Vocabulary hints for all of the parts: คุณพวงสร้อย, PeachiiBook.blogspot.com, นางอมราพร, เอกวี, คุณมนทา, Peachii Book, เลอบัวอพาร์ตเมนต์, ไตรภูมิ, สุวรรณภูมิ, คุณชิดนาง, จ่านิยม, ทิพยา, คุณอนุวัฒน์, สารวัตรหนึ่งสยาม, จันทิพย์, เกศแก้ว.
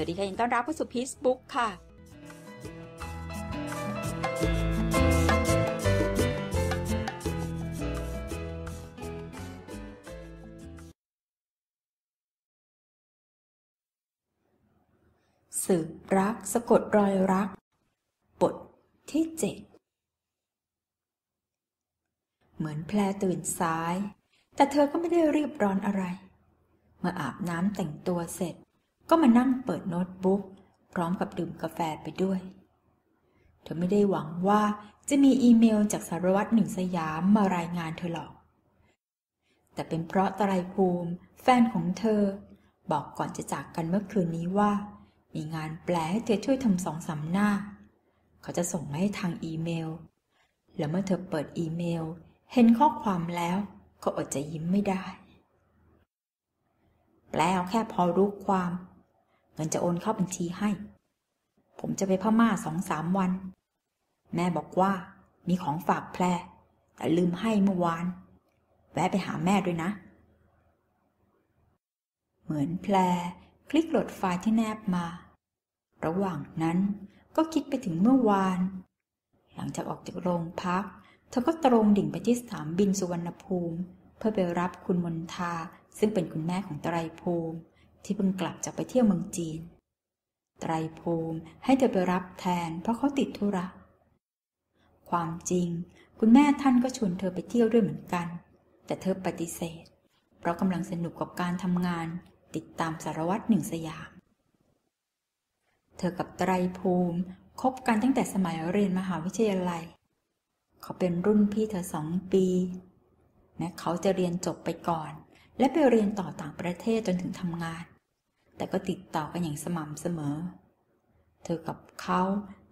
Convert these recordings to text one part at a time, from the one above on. วัสดีค่ะยินต้อนรับเข้าสู่ Peachii Book ค่ะสืบรักสะกดรอยรักบทที่7เหมือนแพลตื่นสายแต่เธอก็ไม่ได้รีบร้อนอะไรเมื่ออาบน้ำแต่งตัวเสร็จก็มานั่งเปิดโน้ตบุ๊กพร้อมกับดื่มกาแฟไปด้วยเธอไม่ได้หวังว่าจะมีอีเมลจากสารวัตรหนึ่งสยามมารายงานเธอหรอกแต่เป็นเพราะตรัยภูมิแฟนของเธอบอกก่อนจะจากกันเมื่อคืนนี้ว่ามีงานแปลให้เธอช่วยทำ2-3หน้าเขาจะส่งมาให้ทางอีเมลแล้วเมื่อเธอเปิดอีเมลเห็นข้อความแล้วก็อดจะยิ้มไม่ได้แปลเอาแค่พอรู้ความเงินจะโอนเข้าบัญชีให้ผมจะไปพม่า 2-3 วันแม่บอกว่ามีของฝากแพลแต่ลืมให้เมื่อวานแวะไปหาแม่ด้วยนะเหมือนแพลคลิกโหลดไฟล์ที่แนบมาระหว่างนั้นก็คิดไปถึงเมื่อวานหลังจากออกจากโรงพักเธอก็ตรงดิ่งไปที่สนามบินสุวรรณภูมิเพื่อไปรับคุณมนทาซึ่งเป็นคุณแม่ของไตรภูมิที่เพิ่งกลับจากไปเที่ยวเมืองจีนไตรภูมิให้เธอไปรับแทนเพราะเขาติดธุระความจริงคุณแม่ท่านก็ชวนเธอไปเที่ยวด้วยเหมือนกันแต่เธอปฏิเสธเพราะกำลังสนุกกับการทำงานติดตามสารวัตรหนึ่งสยามเธอกับไตรภูมิคบกันตั้งแต่สมัยเรียนมหาวิทยาลัยเขาเป็นรุ่นพี่เธอ2 ปีแม้เขาจะเรียนจบไปก่อนและไปเรียนต่อต่างประเทศจนถึงทำงานแต่ก็ติดต่อกันอย่างสม่ำเสมอเธอกับเขา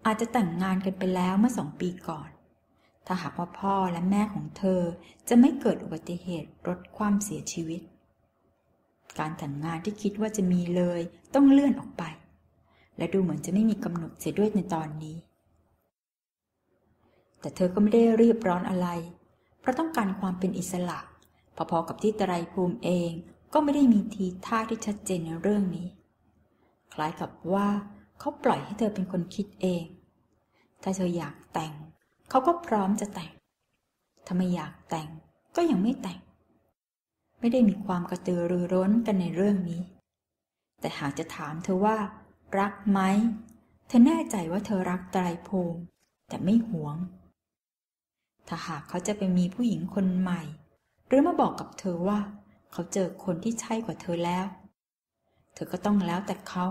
อาจจะแต่งงานกันไปแล้วเมื่อ2 ปีก่อนถ้าหากว่าพ่อและแม่ของเธอจะไม่เกิดอุบัติเหตุรถคว่ำเสียชีวิตการแต่งงานที่คิดว่าจะมีเลยต้องเลื่อนออกไปและดูเหมือนจะไม่มีกำหนดเสียด้วยในตอนนี้แต่เธอก็ไม่ได้รีบร้อนอะไรเพราะต้องการความเป็นอิสระพอๆกับที่ไตรภูมิเองก็ไม่ได้มีทีท่าที่ชัดเจนในเรื่องนี้คล้ายกับว่าเขาปล่อยให้เธอเป็นคนคิดเองถ้าเธออยากแต่งเขาก็พร้อมจะแต่งถ้าไม่อยากแต่งก็ยังไม่แต่งไม่ได้มีความกระตือรือร้นกันในเรื่องนี้แต่หากจะถามเธอว่ารักไหมเธอแน่ใจว่าเธอรักไตรภูมิแต่ไม่หวงถ้าหากเขาจะไปมีผู้หญิงคนใหม่หรือมาบอกกับเธอว่าเขาเจอคนที่ใช่กว่าเธอแล้วเธอก็ต้องแล้วแต่เขา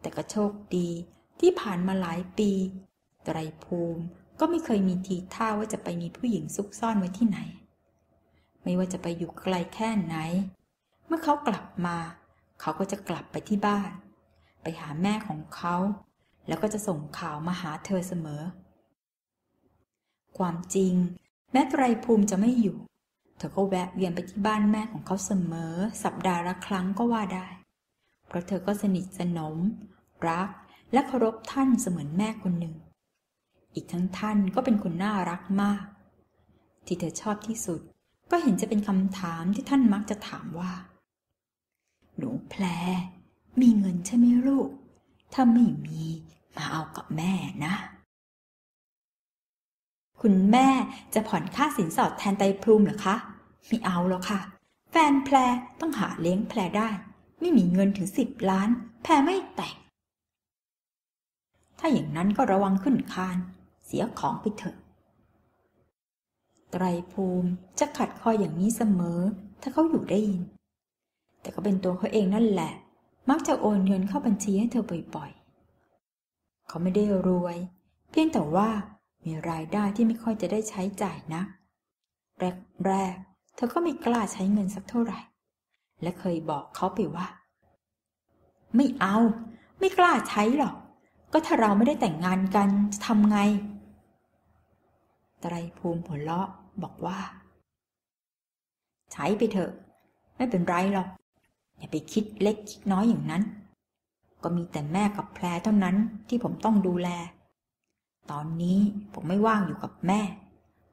แต่ก็โชคดีที่ผ่านมาหลายปีไตรภูมิก็ไม่เคยมีทีท่าว่าจะไปมีผู้หญิงซุกซ่อนไว้ที่ไหนไม่ว่าจะไปอยู่ไกลแค่ไหนเมื่อเขากลับมาเขาก็จะกลับไปที่บ้านไปหาแม่ของเขาแล้วก็จะส่งข่าวมาหาเธอเสมอความจริงแม้ไตรภูมิจะไม่อยู่เธอก็แวะเวียนไปที่บ้านแม่ของเขาเสมอสัปดาห์ละครั้งก็ว่าได้เพราะเธอก็สนิทสนมรักและเคารพท่านเสมือนแม่คนหนึ่งอีกทั้งท่านก็เป็นคนน่ารักมากที่เธอชอบที่สุดก็เห็นจะเป็นคำถามที่ท่านมักจะถามว่าหนูแพรมีเงินใช่ไหมลูกถ้าไม่มีมาเอากับแม่นะคุณแม่จะผ่อนค่าสินสอดแทนไตรภูมิเหรอคะไม่เอาหรอกค่ะแฟนแพรต้องหาเลี้ยงแพรได้ไม่มีเงินถึง10 ล้านแพรไม่แต่งถ้าอย่างนั้นก็ระวังขึ้นคานเสียของไปเถอะไตรภูมิจะขัดคออย่างนี้เสมอถ้าเขาอยู่ได้ยินแต่ก็เป็นตัวเขาเองนั่นแหละมักจะโอนเงินเข้าบัญชีให้เธอบ่อยๆเขาไม่ได้รวยเพียงแต่ว่ามีรายได้ที่ไม่ค่อยจะได้ใช้จ่ายนักแรกเธอก็ไม่กล้าใช้เงินสักเท่าไหร่และเคยบอกเขาไปว่าไม่เอาไม่กล้าใช้หรอกก็ถ้าเราไม่ได้แต่งงานกันจะทำไงไตรภูมิหัวเราะบอกว่าใช้ไปเถอะไม่เป็นไรหรอกอย่าไปคิดเล็กคิดน้อยอย่างนั้นก็มีแต่แม่กับแพรเท่านั้นที่ผมต้องดูแลตอนนี้ผมไม่ว่างอยู่กับแม่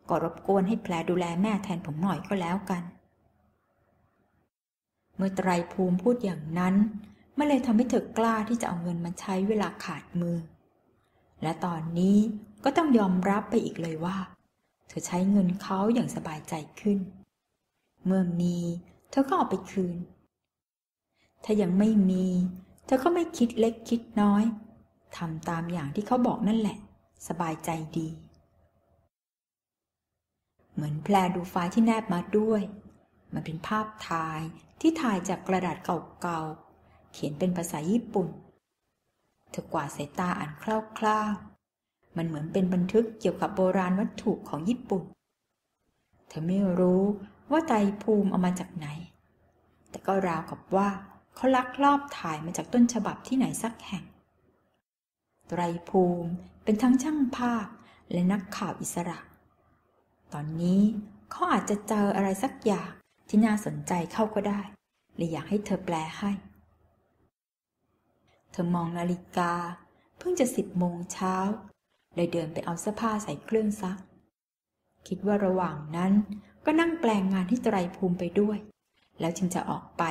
ก็รบกวนให้แพรดูแลแม่แทนผมหน่อยก็แล้วกันเมื่อไตรภูมิพูดอย่างนั้น มันเลยทำให้เธอกล้าที่จะเอาเงินมาใช้เวลาขาดมือและตอนนี้ก็ต้องยอมรับไปอีกเลยว่าเธอใช้เงินเขาอย่างสบายใจขึ้นเมื่อมีเธอก็เอาไปคืนถ้ายังไม่มีเธอก็ไม่คิดเล็กคิดน้อยทำตามอย่างที่เขาบอกนั่นแหละสบายใจดีเหมือนแพรดูไฟล์ที่แนบมาด้วยมันเป็นภาพถ่ายที่ถ่ายจากกระดาษเก่าๆเขียนเป็นภาษาญี่ปุ่นเธอกวาดสายตาอ่านคร่าวๆมันเหมือนเป็นบันทึกเกี่ยวกับโบราณวัตถุของญี่ปุ่นเธอไม่รู้ว่าไตรภูมิเอามาจากไหนแต่ก็ราวกับว่าเขาลักลอบถ่ายมาจากต้นฉบับที่ไหนสักแห่งไตรภูมิเป็นทั้งช่างภาพและนักข่าวอิสระตอนนี้เขาอาจจะเจออะไรสักอย่างที่น่าสนใจเข้าก็ได้เลยอยากให้เธอแปลให้เธอมองนาฬิกาเพิ่งจะ10 โมงเช้าเลยเดินไปเอาเสื้อผ้าใส่เครื่องซักคิดว่าระหว่างนั้นก็นั่งแปลงงานที่ไตรภูมิไปด้วยแล้วจึงจะออกไป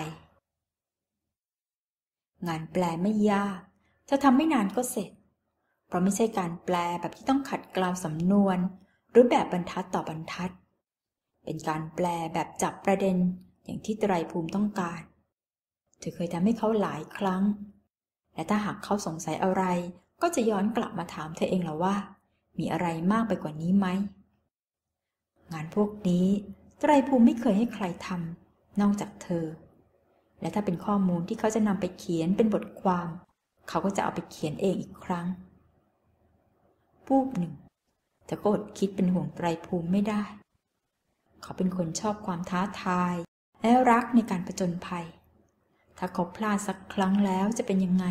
งานแปลไม่ยากเธอทำไม่นานก็เสร็จเพราะไม่ใช่การแปลแบบที่ต้องขัดเกลาสำนวนหรือแบบบรรทัดต่อบรรทัดเป็นการแปลแบบจับประเด็นอย่างที่ไตรภูมิต้องการเธอเคยทำให้เขาหลายครั้งและถ้าหากเขาสงสัยอะไรก็จะย้อนกลับมาถามเธอเองแล้วว่ามีอะไรมากไปกว่านี้ไหมงานพวกนี้ไตรภูมิไม่เคยให้ใครทำนอกจากเธอและถ้าเป็นข้อมูลที่เขาจะนำไปเขียนเป็นบทความเขาก็จะเอาไปเขียนเองอีกครั้งปุ๊บหนึ่งเธอก็อดคิดเป็นห่วงไตรภูมิไม่ได้เขาเป็นคนชอบความท้าทายและรักในการผจญภัยถ้าเขาพลาดสักครั้งแล้วจะเป็นยังไง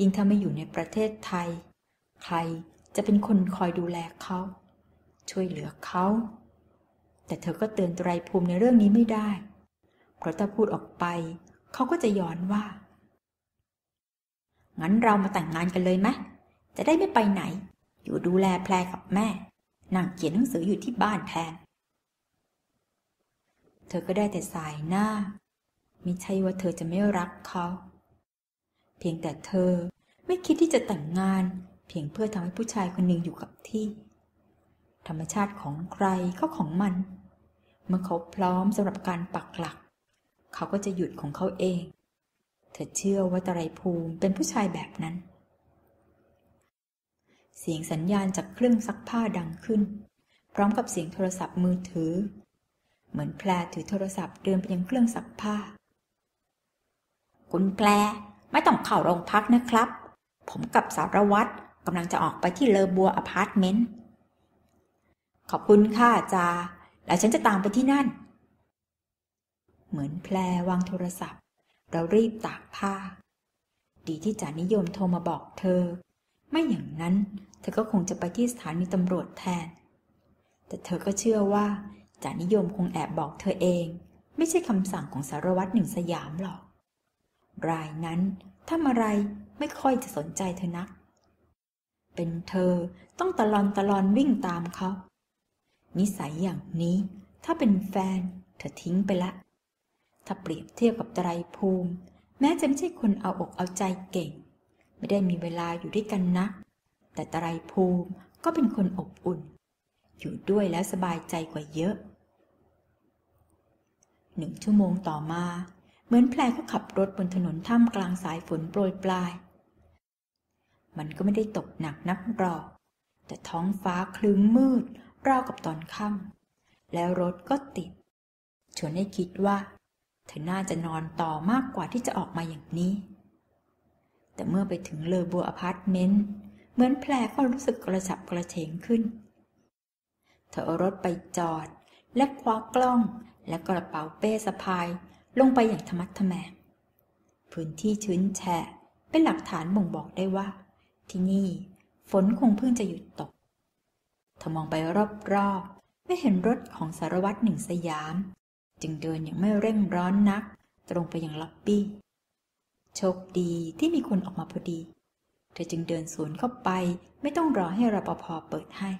ยิ่งถ้าไม่อยู่ในประเทศไทยใครจะเป็นคนคอยดูแลเขาช่วยเหลือเขาแต่เธอก็เตือนไตรภูมิในเรื่องนี้ไม่ได้เพราะถ้าพูดออกไปเขาก็จะย้อนว่างั้นเรามาแต่งงานกันเลยไหมจะได้ไม่ไปไหนอยู่ดูแลแพรกับแม่นั่งเขียนหนังสืออยู่ที่บ้านแทนเธอก็ได้แต่สายหน้ามิใช่ว่าเธอจะไม่รักเขาเพียงแต่เธอไม่คิดที่จะแต่งงานเพียงเพื่อทำให้ผู้ชายคนหนึ่งอยู่กับที่ธรรมชาติของใครก็ของมันเมื่อเขาพร้อมสำหรับการปักหลักเขาก็จะหยุดของเขาเองเธอเชื่อว่าไตรภูมิเป็นผู้ชายแบบนั้นเสียงสัญญาณจากเครื่องซักผ้าดังขึ้นพร้อมกับเสียงโทรศัพท์มือถือเหมือนแพรถือโทรศัพท์เดินไปยังเครื่องซักผ้าคุณแพรไม่ต้องเข้าโรงพักนะครับผมกับสารวัตรกำลังจะออกไปที่เลอบัวอพาร์ตเมนต์ขอบคุณค่ะจาแล้วฉันจะตามไปที่นั่นเหมือนแพรวางโทรศัพท์เรารีบตากผ้าดีที่จานิยมโทรมาบอกเธอไม่อย่างนั้นเธอก็คงจะไปที่สถานีตำรวจแทนแต่เธอก็เชื่อว่าจานิยมคงแอบบอกเธอเองไม่ใช่คำสั่งของสารวัตรหนึ่งสยามหรอกรายนั้นทำอะไรไม่ค่อยจะสนใจเธอนักเป็นเธอต้องตะลอนวิ่งตามเขานิสัยอย่างนี้ถ้าเป็นแฟนเธอทิ้งไปละถ้าเปรียบเทียบกับไตรภูมิแม้จะไม่ใช่คนเอาอกเอาใจเก่งไม่ได้มีเวลาอยู่ด้วยกันนะแต่ไตรภูมิก็เป็นคนอบอุ่นอยู่ด้วยแล้วสบายใจกว่าเยอะ1 ชั่วโมงต่อมาเหมือนแพรก็ขับรถบนถนนท่ามกลางสายฝนโปรยปลายมันก็ไม่ได้ตกหนักนักหรอกแต่ท้องฟ้าครึ้มมืดราวกับตอนค่ำแล้วรถก็ติดชวนให้คิดว่าเธอน่าจะนอนต่อมากกว่าที่จะออกมาอย่างนี้แต่เมื่อไปถึงเลอบัวอพาร์ตเมนต์เหมือนแพรก็รู้สึกกระฉับกระเฉงขึ้นเธอเอารถไปจอดและคว้ากล้องและกระเป๋าเป้สะพายลงไปอย่างทะมัดทะแมงพื้นที่ชื้นแฉะเป็นหลักฐานบ่งบอกได้ว่าที่นี่ฝนคงเพิ่งจะหยุดตกเธอมองไปรอบๆไม่เห็นรถของสารวัตรหนึ่งสยามจึงเดินอย่างไม่เร่งร้อนนักตรงไปยังล็อบบี้โชคดีที่มีคนออกมาพอดีเธอจึงเดินสวนเข้าไปไม่ต้องรอให้รปภ.เปิดให้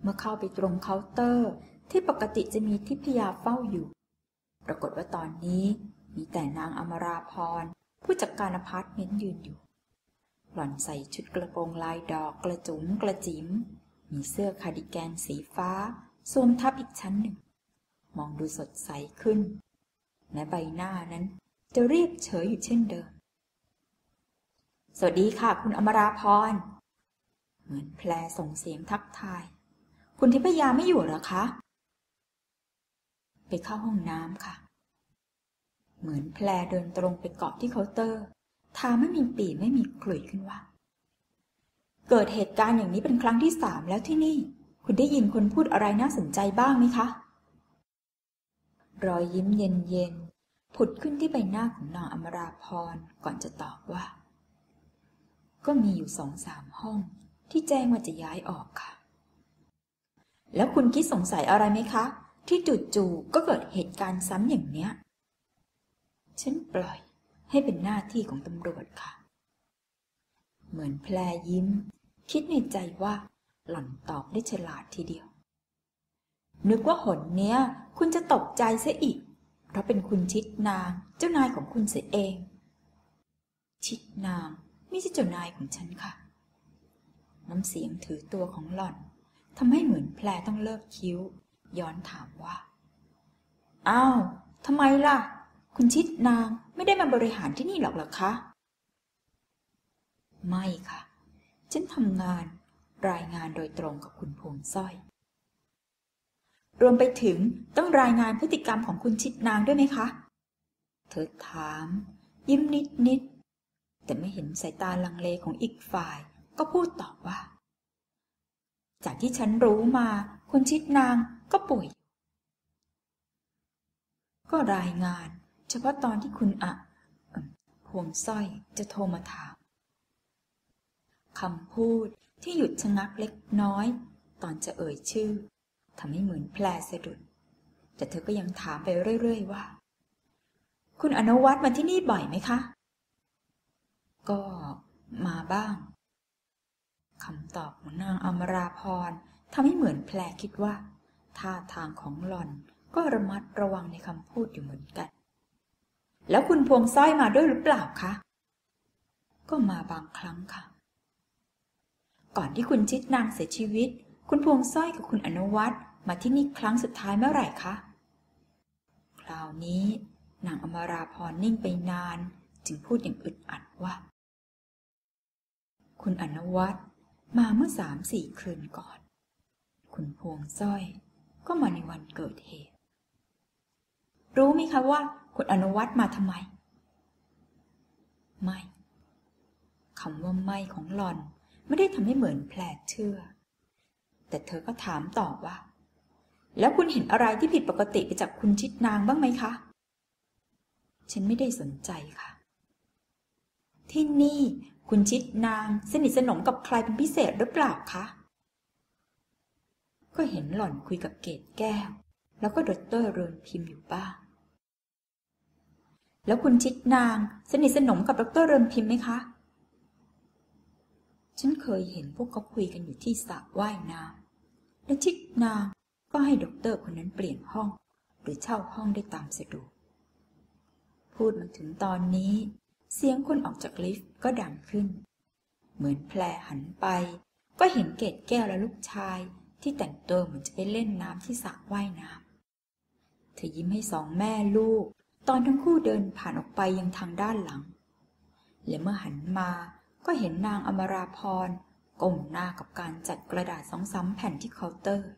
เมื่อเข้าไปตรงเคาน์เตอร์ที่ปกติจะมีทิพยาเฝ้าอยู่ปรากฏว่าตอนนี้ มีแต่นางอมราพรผู้จัดการอพาร์ตเมนต์ยืนอยู่หล่อนใส่ชุดกระโปรงลายดอกกระจุ๋มกระจิ๋มมีเสื้อคาร์ดิแกนสีฟ้าสวมทับอีกชั้นหนึ่งมองดูสดใสขึ้นแม้ใบหน้านั้นจะเรียบเฉยอยู่เช่นเดิมสวัสดีค่ะคุณอมราพรเหมือนแพรส่งเสียงทักทายคุณทิพยาไม่อยู่หรอคะไปเข้าห้องน้ำค่ะเหมือนแพรเดินตรงไปเกาะที่เคาน์เตอร์ทาไม่มีปี่ไม่มีขลุ่ยขึ้นว่าเกิดเหตุการณ์อย่างนี้เป็นครั้งที่3แล้วที่นี่คุณได้ยินคนพูดอะไรน่าสนใจบ้างไหมคะรอยยิ้มเย็นๆผุดขึ้นที่ใบหน้าของนางอมราพรก่อนจะตอบว่าก็มีอยู่2-3ห้องที่แจ้งว่าจะย้ายออกค่ะแล้วคุณคิดสงสัยอะไรไหมคะที่จู่ๆก็เกิดเหตุการณ์ซ้ำอย่างเนี้ยฉันปล่อยให้เป็นหน้าที่ของตำรวจค่ะเหมือนแพรยิ้มคิดในใจว่าหล่อนตอบได้ฉลาดทีเดียวนึกว่าหนเนี้ยคุณจะตกใจซะอีกเพราะเป็นคุณชิดนางเจ้านายของคุณเสียเองชิดนางไม่ใช่เจ้านายของฉันค่ะน้ำเสียงถือตัวของหล่อนทำให้เหมือนแพรต้องเลิกคิ้วย้อนถามว่าอ้าวทำไมล่ะคุณชิดนางไม่ได้มาบริหารที่นี่หรอกเหรอคะไม่ค่ะฉันทำงานรายงานโดยตรงกับคุณพวงสร้อยรวมไปถึงต้องรายงานพฤติกรรมของคุณชิดนางด้วยไหมคะเธอถามยิ้มนิดๆแต่ไม่เห็นสายตาลังเลของอีกฝ่ายก็พูดตอบว่าจากที่ฉันรู้มาคุณชิดนางก็ป่วยก็รายงานเฉพาะตอนที่คุณพวงสร้อยจะโทรมาถามคำพูดที่หยุดชะงักเล็กน้อยตอนจะเอ่ยชื่อทำให้เหมือนแพรสะดุดแต่เธอก็ยังถามไปเรื่อยๆว่าคุณอนุวัฒน์มาที่นี่บ่อยไหมคะก็มาบ้างคำตอบของนางอมราพรทำให้เหมือนแพรคิดว่าท่าทางของหล่อนก็ระมัดระวังในคำพูดอยู่เหมือนกันแล้วคุณพวงสร้อยมาด้วยหรือเปล่าคะก็มาบางครั้งค่ะก่อนที่คุณชิดนางเสียชีวิตคุณพวงสร้อยกับคุณอนุวัฒน์มาที่นี่ครั้งสุดท้ายเมื่อไหร่คะคราวนี้นางอมราพรนิ่งไปนานจึงพูดอย่างอึดอัดว่าคุณอนุวัฒน์มาเมื่อ 3-4 คืนก่อนคุณพวงสร้อยก็มาในวันเกิดเหตุรู้ไหมคะว่าคุณอนุวัฒน์มาทำไมไม่คำว่าไม่ของหล่อนไม่ได้ทำให้เหมือนแพรเชื่อแต่เธอก็ถามตอบว่าแล้วคุณเห็นอะไรที่ผิดปกติไปจากคุณชิดนางบ้างไหมคะฉันไม่ได้สนใจค่ะที่นี่คุณชิดนางสนิทสนมกับใครเป็นพิเศษหรือเปล่าคะก็เห็นหล่อนคุยกับเกศแก้วแล้วก็ดร.เรือนพิมพ์อยู่บ้างแล้วคุณชิดนางสนิทสนมกับดร.เรือนพิมพ์ไหมคะฉันเคยเห็นพวกเขาคุยกันอยู่ที่สระว่ายน้ำและชิดนางก็ให้ด็อกเตอร์คนนั้นเปลี่ยนห้องหรือเช่าห้องได้ตามสะดวกพูดมาถึงตอนนี้เสียงคนออกจากลิฟต์ก็ดังขึ้นเหมือนแพรหันไปก็เห็นเกศแก้วและลูกชายที่แต่งตัวเหมือนจะไปเล่นน้ำที่สระว่ายน้ำเธอยิ้มให้2แม่ลูกตอนทั้งคู่เดินผ่านออกไปยังทางด้านหลังและเมื่อหันมาก็เห็นนางอมราพรก้มหน้ากับการจัดกระดาษ2-3แผ่นที่เคาน์เตอร์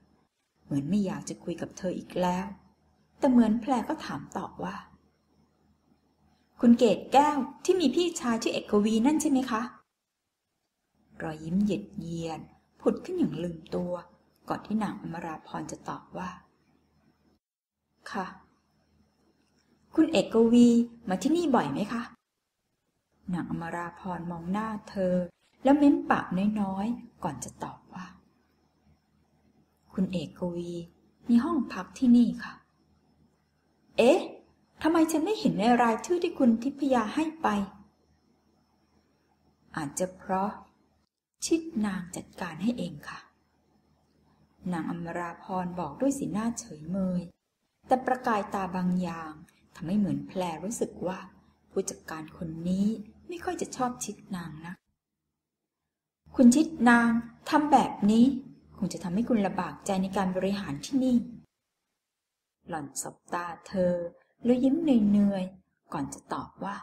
เหมือนไม่อยากจะคุยกับเธออีกแล้วแต่เหมือนแพรก็ถามตอบว่าคุณเกศแก้วที่มีพี่ชายชื่อเอกวีนั่นใช่ไหมคะรอยยิ้มเย็นเยียนผุดขึ้นอย่างลืมตัวก่อนที่นางอมราพรจะตอบว่าค่ะคุณเอกวีมาที่นี่บ่อยไหมคะนางอมราพรมองหน้าเธอแล้วเม้มปากน้อยๆก่อนจะตอบว่าคุณเอกวีมีห้องพักที่นี่ค่ะเอ๊ะทำไมฉันไม่เห็นในรายชื่อที่คุณทิพยาให้ไปอาจจะเพราะชิดนางจัดการให้เองค่ะนางอมราพรบอกด้วยสีหน้าเฉยเมยแต่ประกายตาบางอย่าง ทำให้เหมือนแพรรู้สึกว่าผู้จัดการคนนี้ไม่ค่อยจะชอบชิดนางนะคุณชิดนางทำแบบนี้คงจะทำให้คุณลำบากใจในการบริหารที่นี่หล่อนสบตาเธอแล้วยิ้มเหนื่อยๆก่อนจะตอบว่า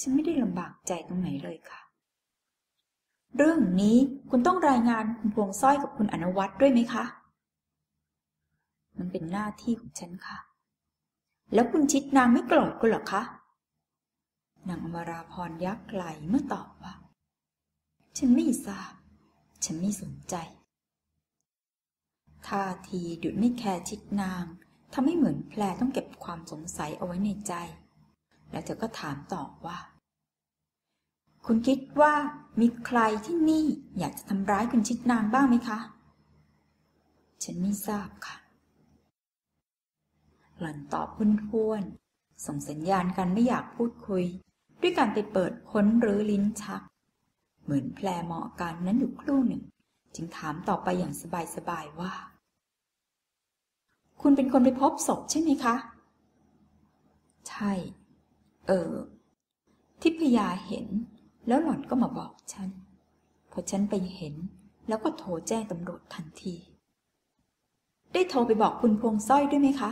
ฉันไม่ได้ลำบากใจตรงไหนเลยค่ะเรื่องนี้คุณต้องรายงานคุณพวงสร้อยกับคุณอนุวัฒน์ด้วยไหมคะมันเป็นหน้าที่ของฉันค่ะแล้วคุณชิดนางไม่โกรธคุณหรอคะนางอมราพรยักไหลเมื่อตอบว่าฉันไม่ทราบฉันไม่สนใจท่าทีดุดไม่แคร์ชิดนางทำให้เหมือนแพรต้องเก็บความสงสัยเอาไว้ในใจแล้วเธอก็ถามต่อว่าคุณคิดว่ามีใครที่นี่อยากจะทำร้ายคุณชิดนางบ้างไหมคะฉันไม่ทราบค่ะหล่อนตอบพุ่นๆส่งสัญญาณกันไม่อยากพูดคุยด้วยการไปเปิดค้นหรือลิ้นชักเหมือนแพรมองอาการนั้นอยู่ครู่หนึ่งจึงถามต่อไปอย่างสบายๆว่าคุณเป็นคนไปพบศพใช่ไหมคะใช่ทิพยาเห็นแล้วหล่อนก็มาบอกฉันพอฉันไปเห็นแล้วก็โทรแจ้งตำรวจทันทีได้โทรไปบอกคุณพวงสร้อยด้วยไหมคะ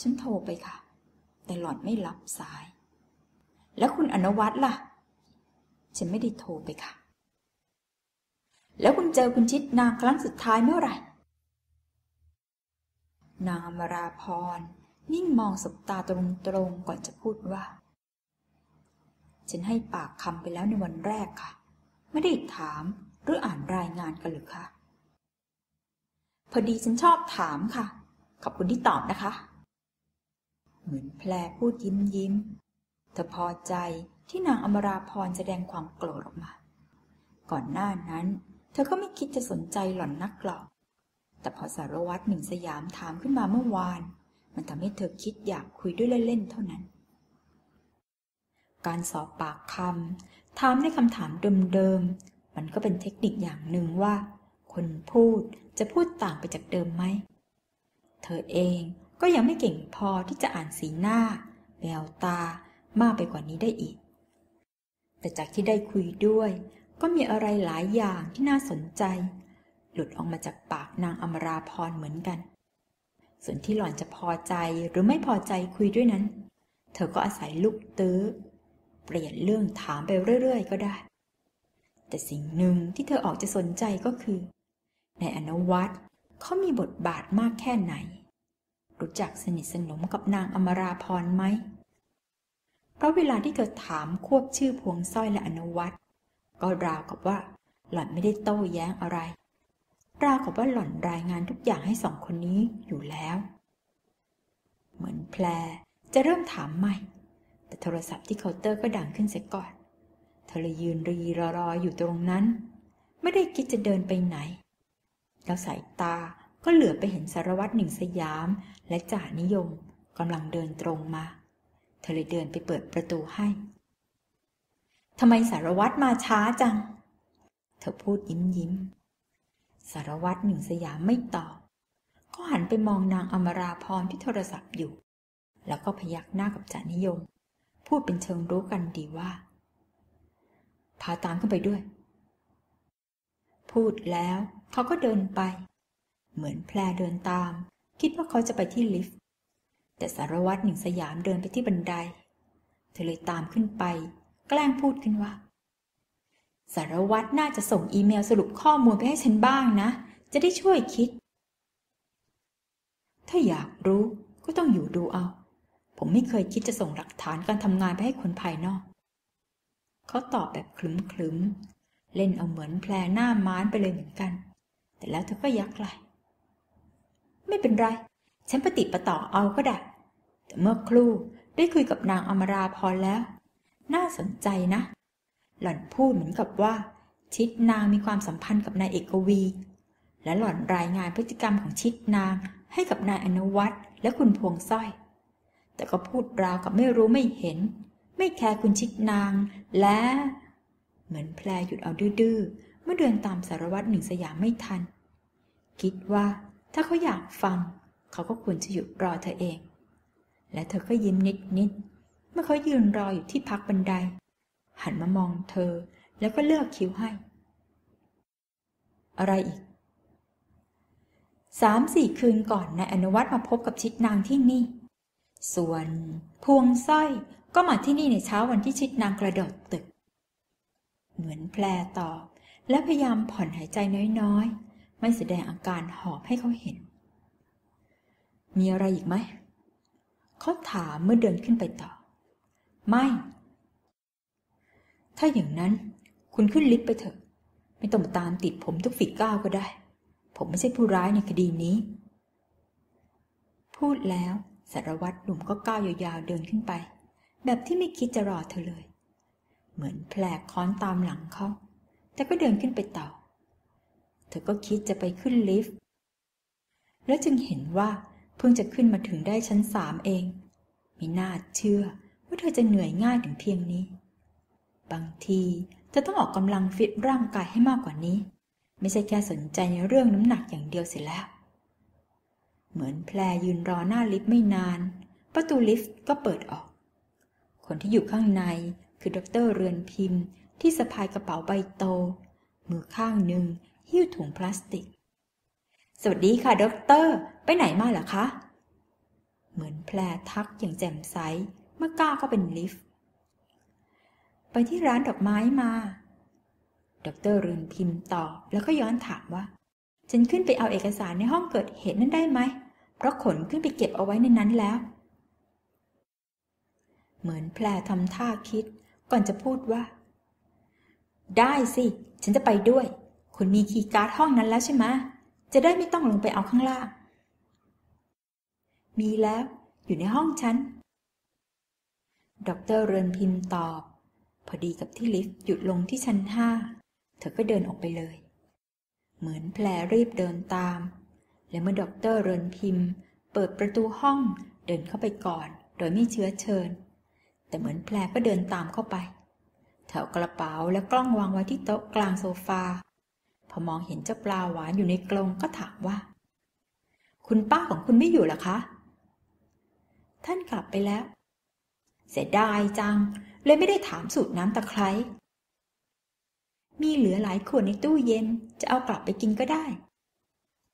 ฉันโทรไปค่ะแต่หล่อนไม่รับสายแล้วคุณอนุวัฒน์ล่ะฉันไม่ได้โทรไปค่ะแล้วคุณเจอคุณชิดนางครั้งสุดท้ายเมื่อไหร่นางอมราพรนิ่งมองสบตาตรงๆก่อนจะพูดว่าฉันให้ปากคำไปแล้วในวันแรกค่ะไม่ได้ถามหรืออ่านรายงานกันหรือคะพอดีฉันชอบถามค่ะขอบคุณที่ตอบนะคะเหมือนแพรพูดยิ้มเธอพอใจที่นางอมราพรแสดงความโกรธออกมาก่อนหน้านั้นเธอก็ไม่คิดจะสนใจหล่อนนักหรอกแต่พอสารวัตรหนึ่งสยามถามขึ้นมาเมื่อวานมันทำให้เธอคิดอยากคุยด้วยเล่นๆเท่านั้นการสอบปากคำถามในคำถามเดิมๆมันก็เป็นเทคนิคอย่างหนึ่งว่าคนพูดจะพูดต่างไปจากเดิมไหมเธอเองก็ยังไม่เก่งพอที่จะอ่านสีหน้าแววตามากไปกว่านี้ได้อีกแต่จากที่ได้คุยด้วยก็มีอะไรหลายอย่างที่น่าสนใจหลุดออกมาจากปากนางอมราพรเหมือนกันส่วนที่หล่อนจะพอใจหรือไม่พอใจคุยด้วยนั้นเธอก็อาศัยลูกตื้อเปลี่ยนเรื่องถามไปเรื่อยๆก็ได้แต่สิ่งหนึ่งที่เธอออกจะสนใจก็คือนายอนุวัฒน์เขามีบทบาทมากแค่ไหนรู้จักสนิทสนมกับนางอมราพรไหมเพราะเวลาที่เธอถามควบชื่อพวงสร้อยและอนุวัฒน์ก็ราวกับว่าหล่อนไม่ได้โต้แย้งอะไรราวกับว่าหล่อนรายงานทุกอย่างให้สองคนนี้อยู่แล้วเหมือนแพรจะเริ่มถามใหม่แต่โทรศัพท์ที่เคาน์เตอร์ก็ดังขึ้นเสียก่อนเธอเลยยืนรออยู่ตรงนั้นไม่ได้คิดจะเดินไปไหนแล้วสายตาก็เหลือไปเห็นสารวัตรหนึ่งสยามและจ่านิยมกำลังเดินตรงมาเธอเลยเดินไปเปิดประตูให้ทำไมสารวัตรมาช้าจังเธอพูดยิ้มสารวัตรหนึ่งสยามไม่ตอบก็หันไปมองนางอมราพรที่โทรศัพท์อยู่แล้วก็พยักหน้ากับจ่านิยมพูดเป็นเชิงรู้กันดีว่าพาตามขึ้นไปด้วยพูดแล้วเขาก็เดินไปเหมือนแพรเดินตามคิดว่าเขาจะไปที่ลิฟต์แต่สารวัตรหนึ่งสยามเดินไปที่บันไดเธอเลยตามขึ้นไปแกล้งพูดขึ้นว่าสารวัตรน่าจะส่งอีเมลสรุปข้อมูลไปให้ฉันบ้างนะจะได้ช่วยคิดถ้าอยากรู้ก็ต้องอยู่ดูเอาผมไม่เคยคิดจะส่งหลักฐานการทำงานไปให้คนภายนอกเขาตอบแบบคลึ้มๆเล่นเอาเหมือนแพรหน้าม้านไปเลยเหมือนกันแต่แล้วเธอก็ยักไหล่ไม่เป็นไรฉันปฏิปต่อเอาก็ได้แต่เมื่อครู่ได้คุยกับนางอมราพรแล้วน่าสนใจนะหล่อนพูดเหมือนกับว่าชิดนางมีความสัมพันธ์กับนายเอกวีและหล่อนรายงานพฤติกรรมของชิดนางให้กับนายอนุวัฒน์และคุณพวงสร้อยแต่ก็พูดราวกับไม่รู้ไม่เห็นไม่แคร์คุณชิดนางและเหมือนแพรหยุดเอาดื้อเมื่อเดินตามสารวัตรหนึ่งสยามไม่ทันคิดว่าถ้าเขาอยากฟัง เขาก็ควรจะหยุดรอเธอเองและเธอก็ยิ้มนิดๆเมื่อเขายืนรออยู่ที่พักบันไดหันมามองเธอแล้วก็เลือกคิ้วให้อะไรอีก3-4คืนก่อนนายอนุวัฒน์มาพบกับชิดนางที่นี่ส่วนพวงสร้อยก็มาที่นี่ในเช้าวันที่ชิดนางกระโดดตึกเหมือนแพรตอบและพยายามผ่อนหายใจน้อยๆไม่แสดงอาการหอบให้เขาเห็นมีอะไรอีกไหมเขาถามเมื่อเดินขึ้นไปต่อไม่ถ้าอย่างนั้นคุณขึ้นลิฟต์ไปเถอะไม่ต้องตามติดผมทุกฝีก้าวก็ได้ผมไม่ใช่ผู้ร้ายในคดีนี้พูดแล้วสารวัตรหนุ่มก็ก้าวยาวๆเดินขึ้นไปแบบที่ไม่คิดจะรอเธอเลยเหมือนแผลค้อนตามหลังเขาแต่ก็เดินขึ้นไปต่อเธอก็คิดจะไปขึ้นลิฟต์แล้วจึงเห็นว่าเพิ่งจะขึ้นมาถึงได้ชั้น3เองมิน่าเชื่อว่าเธอจะเหนื่อยง่ายถึงเพียงนี้บางทีเธอต้องออกกำลังฟิตร่างกายให้มากกว่านี้ไม่ใช่แค่สนใจในเรื่องน้ำหนักอย่างเดียวเสียแล้วเหมือนแพรยืนรอหน้าลิฟต์ไม่นานประตูลิฟต์ก็เปิดออกคนที่อยู่ข้างในคือดร.เรือนพิมพ์ที่สะพายกระเป๋าใบโตมือข้างหนึ่งหิ้วถุงพลาสติกสวัสดีค่ะดร.ไปไหนมาเหรอคะเหมือนแพรทักอย่างแจ่มใสเมื่อก้าวเข้าไปในลิฟต์ไปที่ร้านดอกไม้มาดร.เรือนพิมพ์ตอบแล้วก็ย้อนถามว่าฉันขึ้นไปเอาเอกสารในห้องเกิดเหตุนั้นได้ไหมเพราะขนขึ้นไปเก็บเอาไว้ในนั้นแล้วเหมือนแพรทำท่าคิดก่อนจะพูดว่าได้สิฉันจะไปด้วยคุณมีคีย์การ์ดห้องนั้นแล้วใช่ไหมจะได้ไม่ต้องลงไปเอาข้างล่างมีแล้วอยู่ในห้องฉันดร.เรือนพิมพ์ตอบพอดีกับที่ลิฟต์หยุดลงที่ชั้น5เธอก็เดินออกไปเลยเหมือนแพรรีบเดินตามและเมื่อดร.เรือนพิมพ์เปิดประตูห้องเดินเข้าไปก่อนโดยไม่เชื้อเชิญแต่เหมือนแพรก็เดินตามเข้าไปเธอเอากระเป๋าและกล้องวางไว้ที่โต๊ะกลางโซฟาพอมองเห็นเจ้าปลาหวานอยู่ในกรงก็ถามว่าคุณป้าของคุณไม่อยู่หรอคะท่านกลับไปแล้วเสียดายจังเลยไม่ได้ถามสูตรน้ำตะไคร้มีเหลือหลายขวดในตู้เย็นจะเอากลับไปกินก็ได้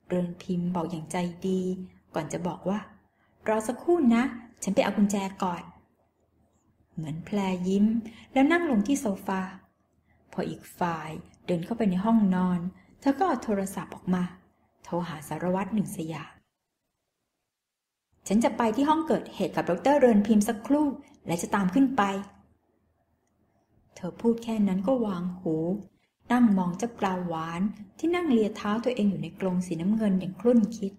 เรือนพิมพ์บอกอย่างใจดีก่อนจะบอกว่ารอสักครู่นะฉันไปเอากุญแจก่อนเหมือนแพรยิ้มแล้วนั่งลงที่โซฟาพออีกฝ่ายเดินเข้าไปในห้องนอนเธอก็เอาโทรศัพท์ออกมาโทรหาสารวัตรหนึ่งสยามฉันจะไปที่ห้องเกิดเหตุกับดร.เรือนพิมพ์สักครู่และจะตามขึ้นไปเธอพูดแค่นั้นก็วางหูนั่งมองเจ้าปลาหวานที่นั่งเลียเท้าตัวเองอยู่ในกรงสีน้ำเงินอย่างครุ่นคิด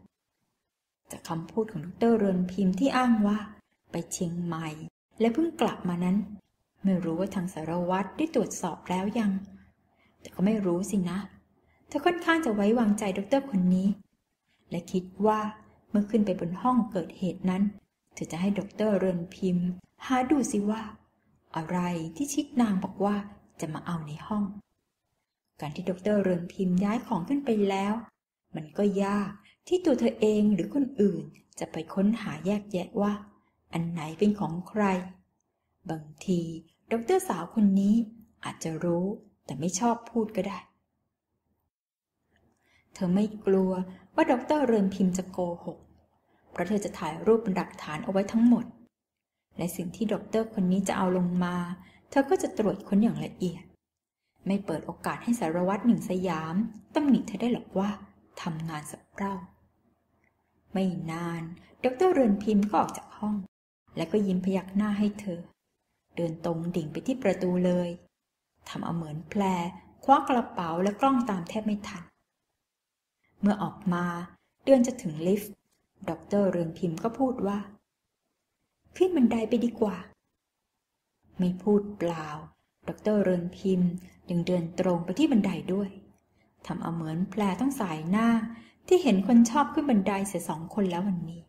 จากคำพูดของดร.เรือนพิมพ์ที่อ้างว่าไปเชียงใหม่และเพิ่งกลับมานั้นไม่รู้ว่าทางสารวัตรได้ตรวจสอบแล้วยังแต่ก็ไม่รู้สินะเธอค่อนข้างจะไว้วางใจดร.คนนี้และคิดว่าเมื่อขึ้นไปบนห้องเกิดเหตุนั้นเธอจะให้ดร.เรือนพิมพ์หาดูสิว่าอะไรที่ชิดนางบอกว่าจะมาเอาในห้องการที่ดร.เรือนพิมพ์ย้ายของขึ้นไปแล้วมันก็ยากที่ตัวเธอเองหรือคนอื่นจะไปค้นหาแยกแยะว่าอันไหนเป็นของใครบางทีดร.สาวคนนี้อาจจะรู้แต่ไม่ชอบพูดก็ได้เธอไม่กลัวว่าดร.เรือนพิมพ์จะโกหกเพราะเธอจะถ่ายรูปเป็นหลักฐานเอาไว้ทั้งหมดและสิ่งที่ดร.คนนี้จะเอาลงมาเธอก็จะตรวจค้นอย่างละเอียดไม่เปิดโอกาสให้สารวัตรหนึ่งสยามตำหนิเธอได้หรอกว่าทำงานสับเปล่าไม่นานดร.เรือนพิมพ์ก็ออกจากห้องและก็ยิ้มพยักหน้าให้เธอเดินตรงดิ่งไปที่ประตูเลยทำเอาเหมือนแพรคว้ากระเป๋าและกล้องตามแทบไม่ทันเมื่อออกมาเดินจะถึงลิฟต์ดร.เรือนพิมพ์ก็พูดว่าขึ้นบันไดไปดีกว่าไม่พูดเปล่าดร.เรือนพิมพ์ยังเดินตรงไปที่บันไดด้วยทำเอาเหมือนแพรต้องสายหน้าที่เห็นคนชอบขึ้นบันไดเสีย2 คนแล้ววันนี้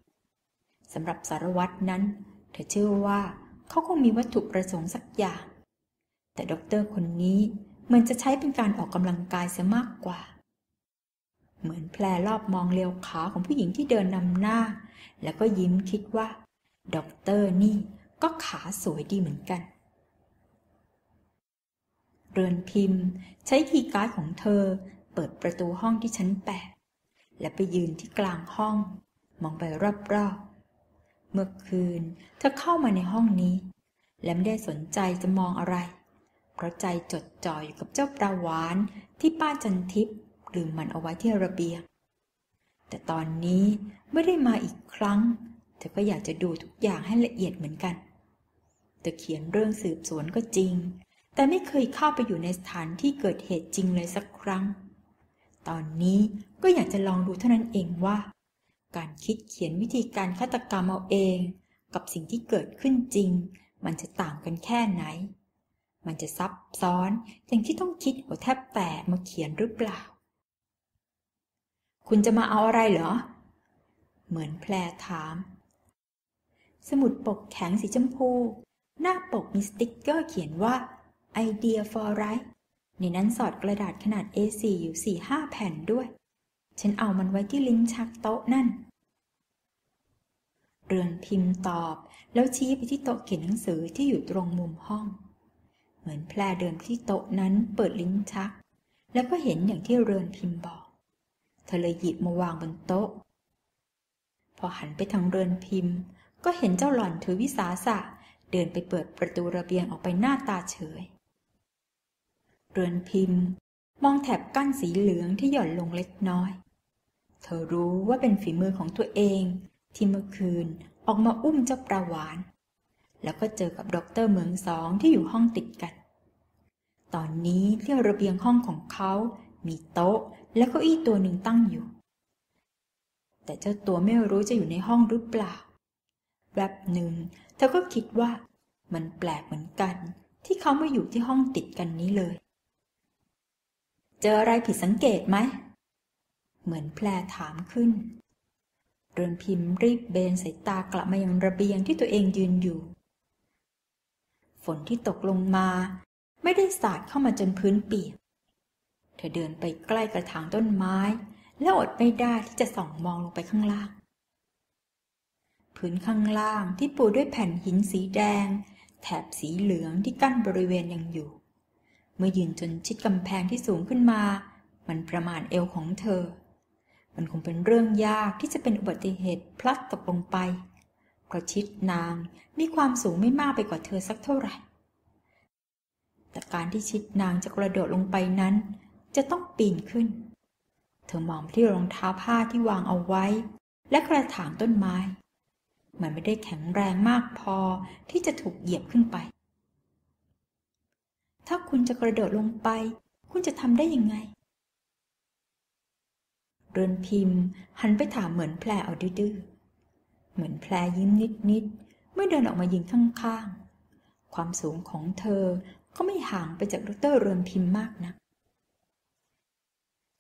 สำหรับสารวัตรนั้นเธอเชื่อว่าเขาคงมีวัตถุประสงค์สักอย่างแต่ดร.คนนี้เหมือนจะใช้เป็นการออกกำลังกายเสียมากกว่าเหมือน แพลรอบมองเลียวขาของผู้หญิงที่เดินนำหน้าแล้วก็ยิ้มคิดว่าด็อกเตอร์นี่ก็ขาสวยดีเหมือนกันเรือนพิมพ์ใช้คีย์การ์ดของเธอเปิดประตูห้องที่ชั้น8และไปยืนที่กลางห้องมองไปรอบๆเมื่อคืนเธอเข้ามาในห้องนี้และไม่ได้สนใจจะมองอะไรเพราะใจจดจ่ออยู่กับเจ้าปลาหวานที่ป้าจันทิพย์ลืมมันเอาไว้ที่ระเบียงแต่ตอนนี้ไม่ได้มาอีกครั้งเธอก็อยากจะดูทุกอย่างให้ละเอียดเหมือนกันเธอเขียนเรื่องสืบสวนก็จริงแต่ไม่เคยเข้าไปอยู่ในสถานที่เกิดเหตุจริงเลยสักครั้งตอนนี้ก็อยากจะลองดูเท่านั้นเองว่าการคิดเขียนวิธีการฆาตกรรมเอาเองกับสิ่งที่เกิดขึ้นจริงมันจะต่างกันแค่ไหนมันจะซับซ้อนอย่างที่ต้องคิดหัวแทบแตกมาเขียนหรือเปล่าคุณจะมาเอาอะไรเหรอเหมือนแพรถามสมุดปกแข็งสีชมพูหน้าปกมีสติ๊กเกอร์เขียนว่า Idea for Right ในนั้นสอดกระดาษขนาด A4 อยู่ 4-5 แผ่นด้วยฉันเอามันไว้ที่ลิ้นชักโต๊ะนั่นเรือนพิมพ์ตอบแล้วชี้ไปที่โต๊ะเขียนหนังสือที่อยู่ตรงมุมห้องเหมือนแพรเดินไปที่โต๊ะนั้นเปิดลิ้นชักแล้วก็เห็นอย่างที่เรือนพิมพ์บอกเธอเลยหยิบมาวางบนโต๊ะพอหันไปทางเรือนพิมพ์ก็เห็นเจ้าหล่อนถือวิสาสะเดินไปเปิดประตูระเบียงออกไปหน้าตาเฉยเรือนพิมพ์มองแถบกั้นสีเหลืองที่หย่อนลงเล็กน้อยเธอรู้ว่าเป็นฝีมือของตัวเองที่เมื่อคืนออกมาอุ้มเจ้าปลาหวานแล้วก็เจอกับด็อกเตอร์เมืองสองที่อยู่ห้องติดกันตอนนี้ที่ระเบียงห้องของเขามีโต๊ะและเก้าอี้ตัวหนึ่งตั้งอยู่แต่เจ้าตัวไม่รู้จะอยู่ในห้องหรือเปล่าแวบหนึ่งเธอก็คิดว่ามันแปลกเหมือนกันที่เขาไม่อยู่ที่ห้องติดกันนี้เลยเจออะไรผิดสังเกตไหมเหมือนแพรถามขึ้นเรือนพิมพ์รีบเบนสายตากลับมายังระเบียงที่ตัวเองยืนอยู่ฝนที่ตกลงมาไม่ได้สาดเข้ามาจนพื้นเปียกเธอเดินไปใกล้กระถางต้นไม้แล้วอดไม่ได้ที่จะส่องมองลงไปข้างล่างพื้นข้างล่างที่ปูด้วยแผ่นหินสีแดงแถบสีเหลืองที่กั้นบริเวณยังอยู่เมื่อยืนจนชิดกำแพงที่สูงขึ้นมามันประมาณเอวของเธอมันคงเป็นเรื่องยากที่จะเป็นอุบัติเหตุพลัดตกลงไปเพราะชิดนางมีความสูงไม่มากไปกว่าเธอสักเท่าไหร่แต่การที่ชิดนางจะกระโดดลงไปนั้นจะต้องปีนขึ้นเธอมองไปที่รองเท้าผ้าที่วางเอาไว้และกระถางต้นไม้มันไม่ได้แข็งแรงมากพอที่จะถูกเหยียบขึ้นไปถ้าคุณจะกระโดดลงไปคุณจะทำได้ยังไงเรือนพิมพ์หันไปถามเหมือนแพรเอาดื้อเหมือนแพรยิ้มนิดๆเมื่อเดินออกมายืนข้างๆความสูงของเธอก็ไม่ห่างไปจากดร.เรือนพิมพ์มากนัก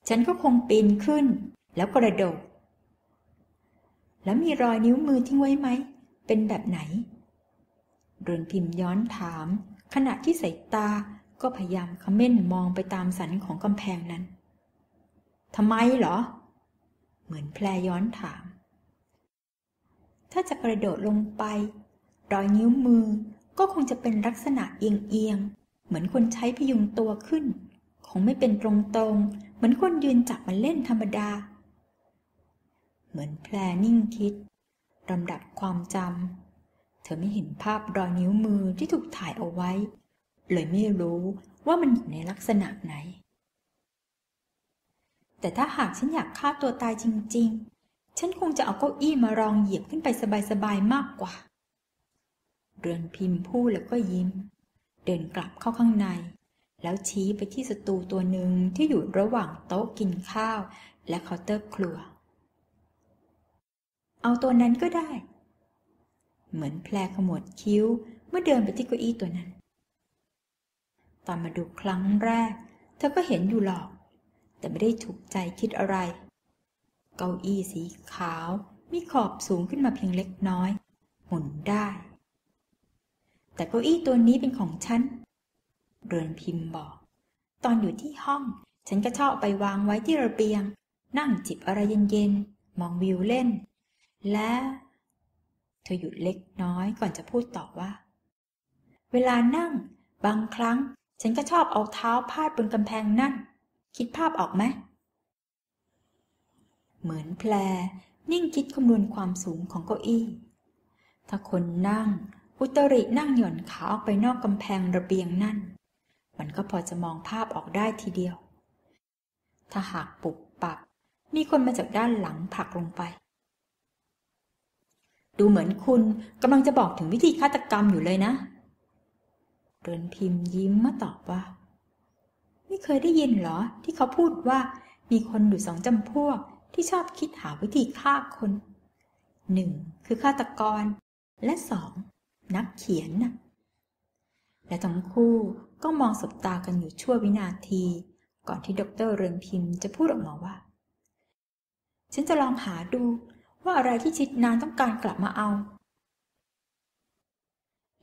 ฉันก็คงปีนขึ้นแล้วกระโดดแล้วมีรอยนิ้วมือทิ้งไว้ไหมเป็นแบบไหนเรือนพิมพ์ย้อนถามขณะที่สายตาก็พยายามเขม่นมองไปตามสันของกำแพงนั้นทำไมเหรอเหมือนแพรย้อนถามถ้าจะกระโดดลงไปรอยนิ้วมือก็คงจะเป็นลักษณะเอียงๆเหมือนคนใช้พยุงตัวขึ้นคงไม่เป็นตรงๆเหมือนคนยืนจับมันเล่นธรรมดาเหมือนแพรนิ่งคิดลำดับความจำเธอไม่เห็นภาพรอยนิ้วมือที่ถูกถ่ายเอาไว้เลยไม่รู้ว่ามันอยู่ในลักษณะไหนแต่ถ้าหากฉันอยากฆ่าตัวตายจริงๆฉันคงจะเอาเก้าอี้มารองเหยียบขึ้นไปสบายๆมากกว่าเรือนพิมพ์พูดแล้วก็ยิ้มเดินกลับเข้าข้างในแล้วชี้ไปที่สตูตัวหนึ่งที่อยู่ระหว่างโต๊ะกินข้าวและเคาน์เตอร์ครัวเอาตัวนั้นก็ได้เหมือนแพรขมวดคิ้วเมื่อเดินไปที่เก้าอี้ตัวนั้นตอนมาดูครั้งแรกเธอก็เห็นอยู่หรอกแต่ไม่ได้ถูกใจคิดอะไรเก้าอี้สีขาวมีขอบสูงขึ้นมาเพียงเล็กน้อยหมุนได้แต่เก้าอี้ตัวนี้เป็นของฉันเรือนพิมพ์บอกตอนอยู่ที่ห้องฉันก็ชอบไปวางไว้ที่ระเบียง นั่งจิบอะไรเย็นๆมองวิวเล่นและเธอหยุดเล็กน้อยก่อนจะพูดต่อว่าเวลานั่งบางครั้งฉันก็ชอบเอาเท้าพาดบนกำแพงนั่นคิดภาพออกไหมเหมือนแพรนิ่งคิดคำนวณความสูงของเก้าอี้ถ้าคนนั่งอุตรินั่งหย่อนขาออกไปนอกกำแพงระเบียงนั่นมันก็พอจะมองภาพออกได้ทีเดียวถ้าหากปุบปับมีคนมาจากด้านหลังผลักลงไปดูเหมือนคุณกำลังจะบอกถึงวิธีฆาตกรรมอยู่เลยนะเรือนพิมพ์ยิ้มมาตอบว่าไม่เคยได้ยินเหรอที่เขาพูดว่ามีคนอยู่สองจำพวกที่ชอบคิดหาวิธีฆ่าคนหนึ่งคือฆาตกรและสองนักเขียนนะและทั้งคู่ก็มองสบตากันอยู่ชั่ววินาทีก่อนที่ดร.เรือนพิมพ์จะพูดออกมาว่าฉันจะลองหาดูว่าอะไรที่ชิดนานต้องการกลับมาเอา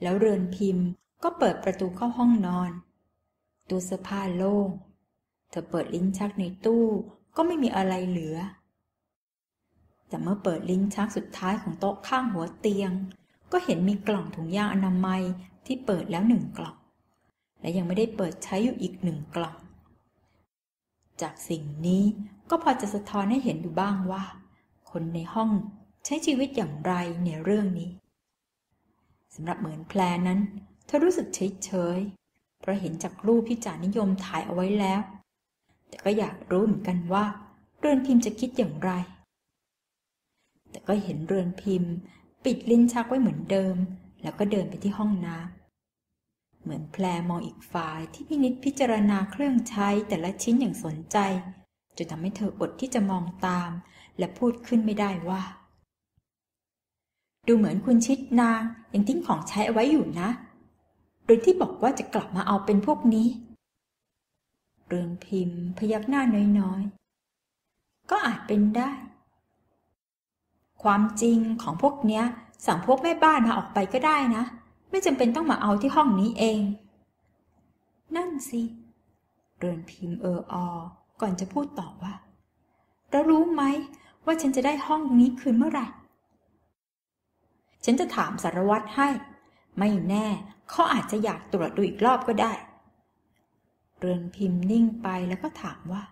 แล้วเรือนพิมพ์ก็เปิดประตูเข้าห้องนอนตู้เสื้อผ้าโล่งเธอเปิดลิ้นชักในตู้ก็ไม่มีอะไรเหลือแต่เมื่อเปิดลิ้นชักสุดท้ายของโต๊ะข้างหัวเตียงก็เห็นมีกล่องถุงยางอนามัยที่เปิดแล้วหนึ่งกล่องและยังไม่ได้เปิดใช้อยู่อีกหนึ่งกล่องจากสิ่งนี้ก็พอจะสะท้อนให้เห็นอยู่บ้างว่าคนในห้องใช้ชีวิตอย่างไรในเรื่องนี้สำหรับเหมือนแพรนั้นเธอรู้สึกเฉยเพราะเห็นจากรูปที่จ่านิยมถ่ายเอาไว้แล้วแต่ก็อยากรู้เหมือนกันว่าเรือนพิมพ์จะคิดอย่างไรแต่ก็เห็นเรือนพิมพ์ปิดลิ้นชักไว้เหมือนเดิมแล้วก็เดินไปที่ห้องน้ำเหมือนแพรมองอีกฝ่ายที่พินิจพิจารณาเครื่องใช้แต่ละชิ้นอย่างสนใจจนทำให้เธออดที่จะมองตามและพูดขึ้นไม่ได้ว่าดูเหมือนคุณชิดนายังทิ้งของใช้เอาไว้อยู่นะโดยที่บอกว่าจะกลับมาเอาเป็นพวกนี้เรือนพิมพ์พยักหน้าน้อยๆก็อาจเป็นได้ความจริงของพวกเนี้ยสั่งพวกแม่บ้านมาออกไปก็ได้นะไม่จำเป็นต้องมาเอาที่ห้องนี้เองนั่นสิเรือนพิมพ์ก่อนจะพูดต่อว่าแล้วรู้ไหมว่าฉันจะได้ห้องนี้คืนเมื่อไหร่ฉันจะถามสารวัตรให้ไม่แน่เขาอาจจะอยากตรวจดูอีกรอบก็ได้เรือนพิมพ์นิ่งไปแล้วก็ถามว่า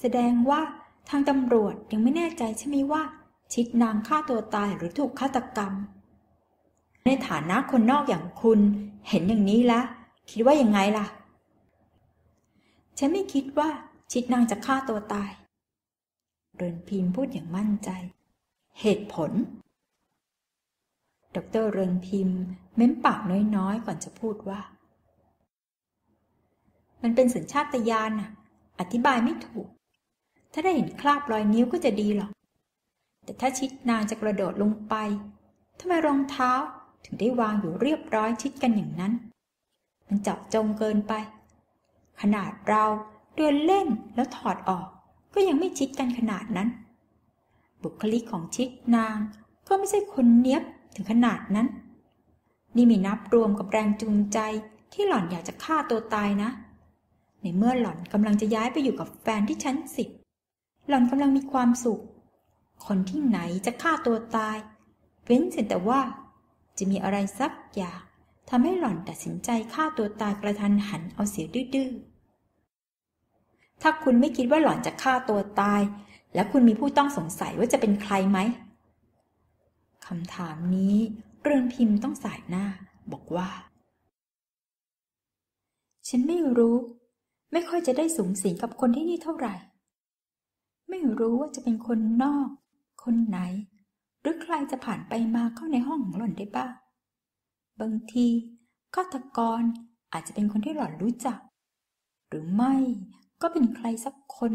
แสดงว่าทางตำรวจยังไม่แน่ใจใช่ไหมว่าชิดนางฆ่าตัวตายหรือถูกฆาตกรรมในฐานะคนนอกอย่างคุณเห็นอย่างนี้ละคิดว่ายังไงล่ะฉันไม่คิดว่าชิดนางจะฆ่าตัวตายเรือนพิมพ์พูดอย่างมั่นใจเหตุผลดร.เรือนพิมพ์เม้มปากน้อยๆก่อนจะพูดว่ามันเป็นสัญชาตญาณน่ะอธิบายไม่ถูกถ้าได้เห็นคราบรอยนิ้วก็จะดีหรอกแต่ถ้าชิดนางจะกระโดดลงไปทำไมรองเท้าถึงได้วางอยู่เรียบร้อยชิดกันอย่างนั้นมันเจาะจงเกินไปขนาดเราเดินเล่นแล้วถอดออกก็ยังไม่ชิดกันขนาดนั้นบุคลิกของชิดนางก็ไม่ใช่คนเนี้ยบถึงขนาดนั้นนี่มีนับรวมกับแรงจูงใจที่หล่อนอยากจะฆ่าตัวตายนะในเมื่อหล่อนกำลังจะย้ายไปอยู่กับแฟนที่ชั้น10หล่อนกำลังมีความสุขคนที่ไหนจะฆ่าตัวตายเว้นเสียแต่ว่าจะมีอะไรสักอย่างทำให้หล่อนตัดสินใจฆ่าตัวตายกระทันหันเอาเสียดื้อๆถ้าคุณไม่คิดว่าหล่อนจะฆ่าตัวตายและคุณมีผู้ต้องสงสัยว่าจะเป็นใครไหมคำถามนี้เรือนพิมพ์ต้องสายหน้าบอกว่าฉันไม่รู้ไม่ค่อยจะได้สูงสิงกับคนที่นี่เท่าไหร่ไม่รู้ว่าจะเป็นคนนอกคนไหนหรือใครจะผ่านไปมาเข้าในห้องของหล่อนได้บ้างบางทีฆาตกรอาจจะเป็นคนที่หล่อนรู้จักหรือไม่ก็เป็นใครสักคน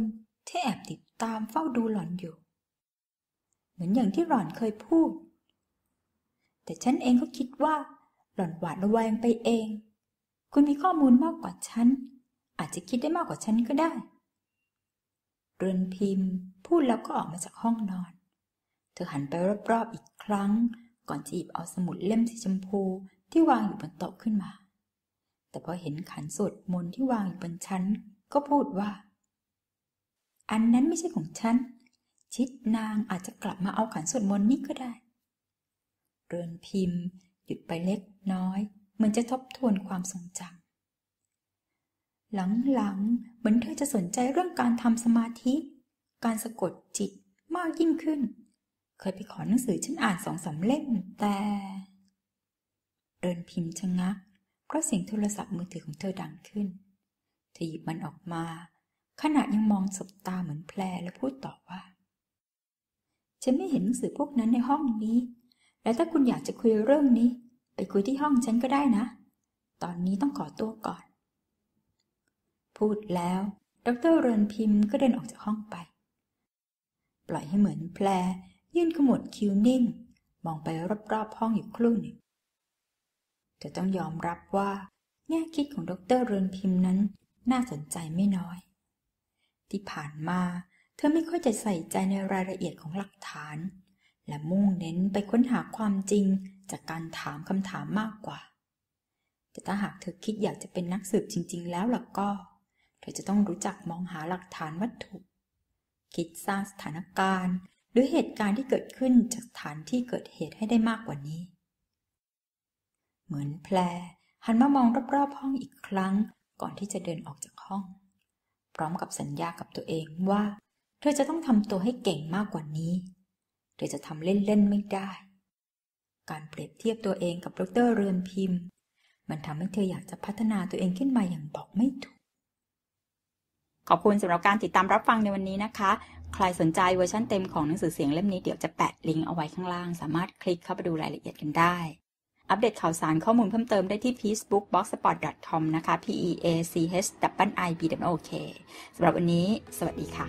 ที่แอบติดตามเฝ้าดูหล่อนอยู่เหมือนอย่างที่หล่อนเคยพูดแต่ฉันเองก็คิดว่าหล่อนหวาดระแวงไปเองคุณมีข้อมูลมากกว่าฉันอาจจะคิดได้มากกว่าฉันก็ได้เรือนพิมพ์พูดแล้วก็ออกมาจากห้องนอนเธอหันไปรอบๆอีกครั้งก่อนจะหยิบเอาสมุดเล่มสีชมพูที่วางอยู่บนโต๊ะขึ้นมาแต่พอเห็นขันสวดมนต์ที่วางอยู่บนชั้นก็พูดว่า อันนั้นไม่ใช่ของฉันชิดนางอาจจะกลับมาเอาขันสวดมนต์นี้ก็ได้เรือนพิมพ์หยุดไปเล็กน้อยเหมือนจะทบทวนความทรงจำหลังๆเหมือนเธอจะสนใจเรื่องการทำสมาธิการสะกดจิตมากยิ่งขึ้นเคยไปขอหนังสือฉันอ่าน2-3 เล่มแต่เรือนพิมพ์ชะงักเพราะเสียงโทรศัพท์มือถือของเธอดังขึ้นเธอหยิบมันออกมาขณะยังมองสบตาเหมือนแพรและพูดต่อว่าฉันไม่เห็นหนังสือพวกนั้นในห้องนี้และถ้าคุณอยากจะคุยเรื่องนี้ไปคุยที่ห้องฉันก็ได้นะตอนนี้ต้องขอตัวก่อนพูดแล้วดร.เรือนพิมพ์ก็เดินออกจากห้องไปปล่อยให้เหมือนแพรยื่นขมวดคิ้วนิ่งมองไปรอบๆห้องอยู่ครู่หนึ่งจะต้องยอมรับว่าแง่คิดของดร.เรือนพิมพ์นั้นน่าสนใจไม่น้อยที่ผ่านมาเธอไม่ค่อยจะใส่ใจในรายละเอียดของหลักฐานและมุ่งเน้นไปค้นหาความจริงจากการถามคำถามมากกว่าแต่ถ้าหากเธอคิดอยากจะเป็นนักสืบจริงๆแล้วล่ะก็เธอจะต้องรู้จักมองหาหลักฐานวัตถุคิดสร้างสถานการณ์หรือเหตุการณ์ที่เกิดขึ้นจากสถานที่เกิดเหตุให้ได้มากกว่านี้เหมือนแพรหันมามองรอบๆห้องอีกครั้งก่อนที่จะเดินออกจากห้องพร้อมกับสัญญากับตัวเองว่าเธอจะต้องทำตัวให้เก่งมากกว่านี้เธอจะทำเล่นๆไม่ได้การเปรียบเทียบตัวเองกับดร.เรือนพิมพ์มันทำให้เธออยากจะพัฒนาตัวเองขึ้นมาอย่างบอกไม่ถูกขอบคุณสำหรับการติดตามรับฟังในวันนี้นะคะใครสนใจเวอร์ชันเต็มของหนังสือเสียงเล่มนี้เดี๋ยวจะแปะลิงก์เอาไว้ข้างล่างสามารถคลิกเข้าไปดูรายละเอียดกันได้อัปเดตข่าวสารข้อมูลเพิ่มเติมได้ที่ peachbook.blogspot.com นะคะ peachii.ok สำหรับวันนี้สวัสดีค่ะ